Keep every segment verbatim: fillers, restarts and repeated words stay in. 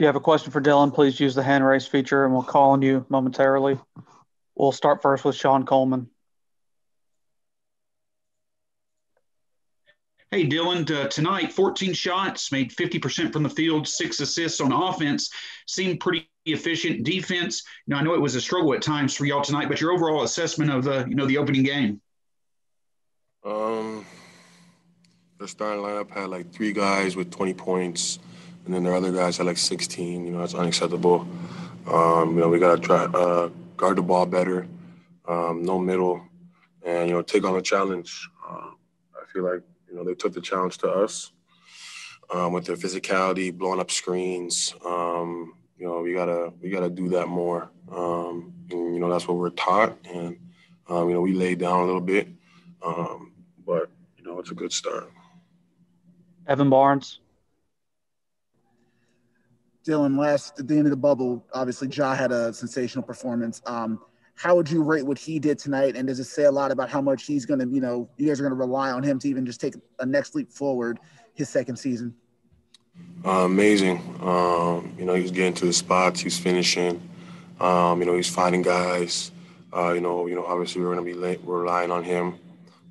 If you have a question for Dillon, please use the hand raise feature and we'll call on you momentarily. We'll start first with Sean Coleman. Hey, Dillon, uh, tonight, fourteen shots, made fifty percent from the field, six assists on offense. Seemed pretty efficient. Defense, you know, I know it was a struggle at times for y'all tonight, but your overall assessment of the, you know, the opening game? Um, the starting lineup had like three guys with twenty points, and then the other guys had like sixteen. You know, that's unacceptable. Um, you know, we got to try uh, guard the ball better, um, no middle, and, you know, take on the challenge. Uh, I feel like, you know, they took the challenge to us um, with their physicality, blowing up screens. Um, you know, we gotta we gotta do that more. Um, and, you know, that's what we're taught, and um, you know, we laid down a little bit, um, but you know, it's a good start. Evan Barnes. Dillon, last at the end of the bubble, obviously Ja had a sensational performance. Um, How would you rate what he did tonight? And does it say a lot about how much he's going to, you know, you guys are going to rely on him to even just take a next leap forward his second season? Uh, amazing. Um, you know, he was getting to the spots. He's finishing. Um, you know, he's finding guys. Uh, you know, you know, obviously we're going to be late. We're relying on him.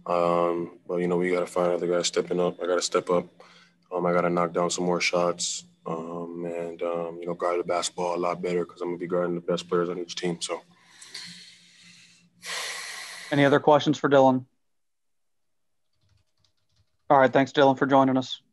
Um, but, you know, we got to find other guys stepping up. I got to step up. Um, I got to knock down some more shots. Um, and, um, you know, guard the basketball a lot better because I'm going to be guarding the best players on each team. So. Any other questions for Dillon? All right, thanks, Dillon, for joining us.